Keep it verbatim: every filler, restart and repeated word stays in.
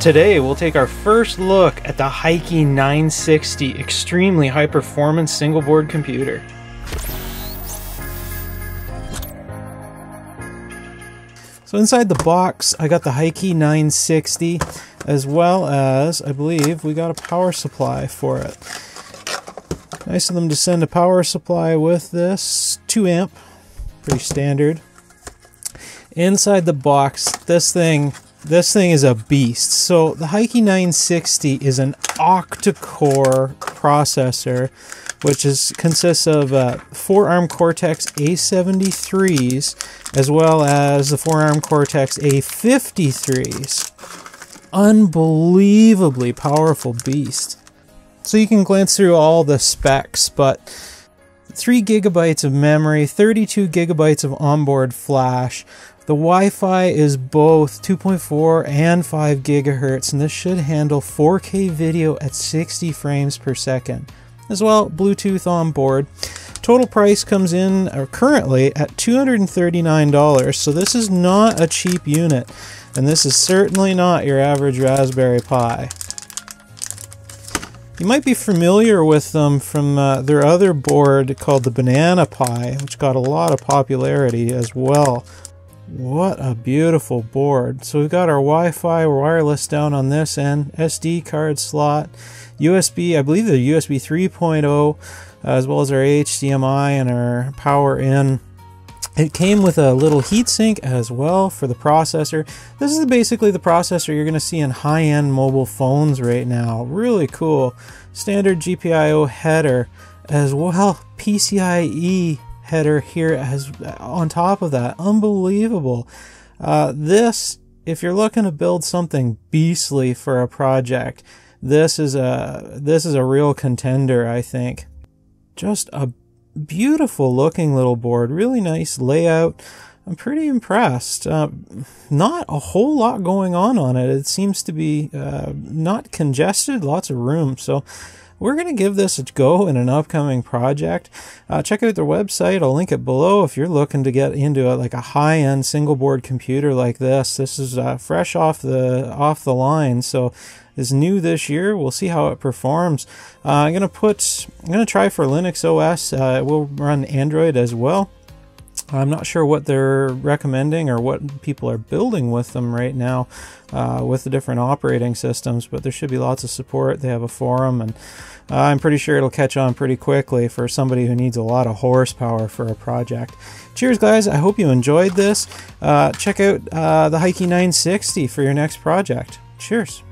Today we'll take our first look at the HiKey nine sixty extremely high performance single board computer. So inside the box I got the HiKey nine sixty, as well as I believe we got a power supply for it. Nice of them to send a power supply with this, two amp, pretty standard. Inside the box, this thing this thing is a beast. So the HiKey nine sixty is an octa-core processor, which is consists of uh, four ARM Cortex A seventy-threes, as well as the four ARM Cortex A fifty-threes. Unbelievably powerful beast. So you can glance through all the specs, but three gigabytes of memory, thirty-two gigabytes of onboard flash. The Wi-Fi is both two point four and five gigahertz, and this should handle four K video at sixty frames per second. As well, Bluetooth on board. Total price comes in uh, currently at two hundred thirty-nine dollars, so this is not a cheap unit, and this is certainly not your average Raspberry Pi. You might be familiar with them from uh, their other board called the Banana Pi, which got a lot of popularity as well. What a beautiful board. So we've got our Wi-Fi wireless down on this end, S D card slot, U S B, I believe the U S B three point oh, uh, as well as our H D M I and our power in. It came with a little heatsink as well for the processor. This is basically the processor you're going to see in high-end mobile phones right now. Really cool. Standard G P I O header as well. P C I E header here as on top of that. Unbelievable. Uh, this, if you're looking to build something beastly for a project, this is a this is a real contender, I think. Just a beautiful looking little board, really nice layout. I'm pretty impressed. Uh, not a whole lot going on on it. It seems to be uh, not congested, lots of room. So we're going to give this a go in an upcoming project. Uh, check out their website. I'll link it below if you're looking to get into a, like a high-end single board computer like this. This is uh, fresh off the off the line, so it's new this year. We'll see how it performs. Uh, I'm gonna put. I'm gonna try for Linux O S. Uh, it will run Android as well. I'm not sure what they're recommending or what people are building with them right now uh, with the different operating systems, but there should be lots of support. They have a forum, and uh, I'm pretty sure it'll catch on pretty quickly for somebody who needs a lot of horsepower for a project. Cheers, guys. I hope you enjoyed this. Uh, check out uh, the HiKey nine sixty for your next project. Cheers.